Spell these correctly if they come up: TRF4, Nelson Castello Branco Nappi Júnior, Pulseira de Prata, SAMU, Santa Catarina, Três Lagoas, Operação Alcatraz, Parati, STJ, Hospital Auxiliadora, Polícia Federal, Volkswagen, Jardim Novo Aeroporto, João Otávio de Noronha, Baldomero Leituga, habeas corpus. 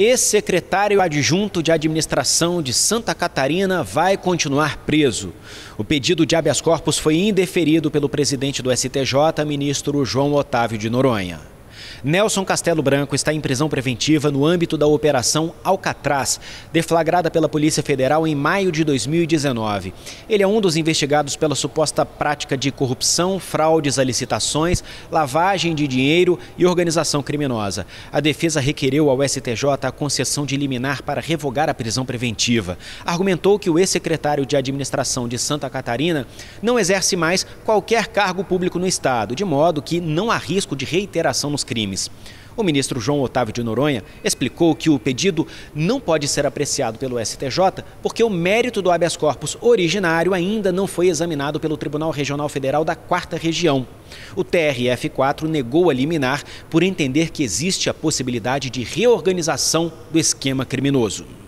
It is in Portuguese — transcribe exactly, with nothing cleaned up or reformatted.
Ex-secretário adjunto de administração de Santa Catarina vai continuar preso. O pedido de habeas corpus foi indeferido pelo presidente do S T J, ministro João Otávio de Noronha. Nelson Castello Branco está em prisão preventiva no âmbito da Operação Alcatraz, deflagrada pela Polícia Federal em maio de dois mil e dezenove. Ele é um dos investigados pela suposta prática de corrupção, fraudes a licitações, lavagem de dinheiro e organização criminosa. A defesa requereu ao S T J a concessão de liminar para revogar a prisão preventiva. Argumentou que o ex-secretário de administração de Santa Catarina não exerce mais qualquer cargo público no estado, de modo que não há risco de reiteração nos crimes. O ministro João Otávio de Noronha explicou que o pedido não pode ser apreciado pelo S T J porque o mérito do habeas corpus originário ainda não foi examinado pelo Tribunal Regional Federal da quarta Região. O T R F quatro negou a liminar por entender que existe a possibilidade de reorganização do esquema criminoso.